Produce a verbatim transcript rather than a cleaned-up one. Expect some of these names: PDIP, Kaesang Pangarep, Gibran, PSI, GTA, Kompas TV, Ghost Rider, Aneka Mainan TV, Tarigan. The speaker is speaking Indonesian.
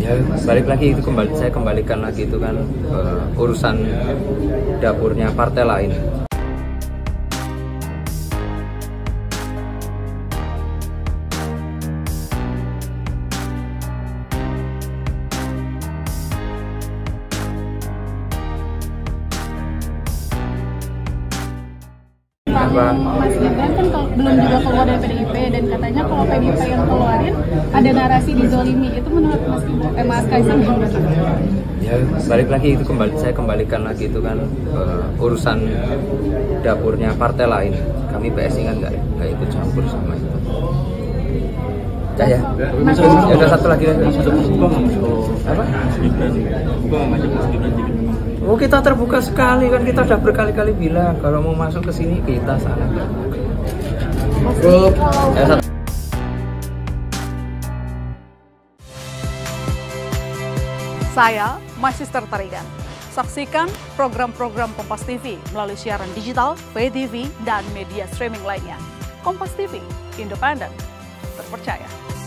ya balik lagi itu kembali saya kembalikan lagi itu kan uh, urusan dapurnya partai lain. Pak, Mas Gibran kan belum juga keluar dari P D I P dan katanya kalau P D I P yang keluarin ada narasi dizolimi, itu menurut Mas Gibran, eh, Mas Kaesang gimana? Ya balik lagi itu kembali saya kembalikan lagi itu kan uh, urusan dapurnya partai lain. Kami P S I kan nggak nggak ikut campur sama itu. Ya, Mas, ya. Mas, ada satu lagi lagi. Apa? Oh, kita terbuka sekali kan, kita sudah berkali-kali bilang kalau mau masuk ke sini kita sangat terbuka. Cukup. Saya Magister Tarigan. Saksikan program-program Kompas T V melalui siaran digital, pay T V dan media streaming lainnya. Kompas T V, independen, terpercaya.